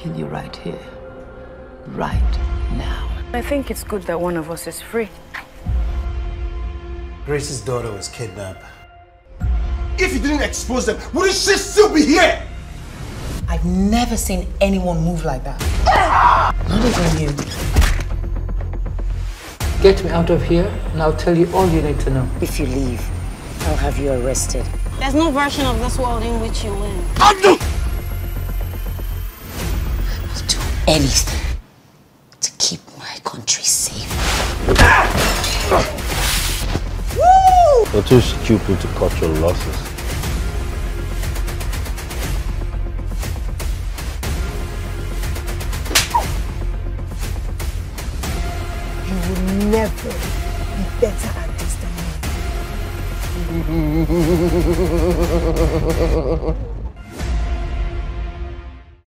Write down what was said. kill you right here, right now. I think it's good that one of us is free. Grace's daughter was kidnapped. If you didn't expose them, wouldn't she still be here? I've never seen anyone move like that. Not even you. Get me out of here, and I'll tell you all you need to know. If you leave, I'll have you arrested. There's no version of this world in which you win. I'll do anything to keep my country safe. Woo! You're too stupid to cut your losses. You will never be better at this than me.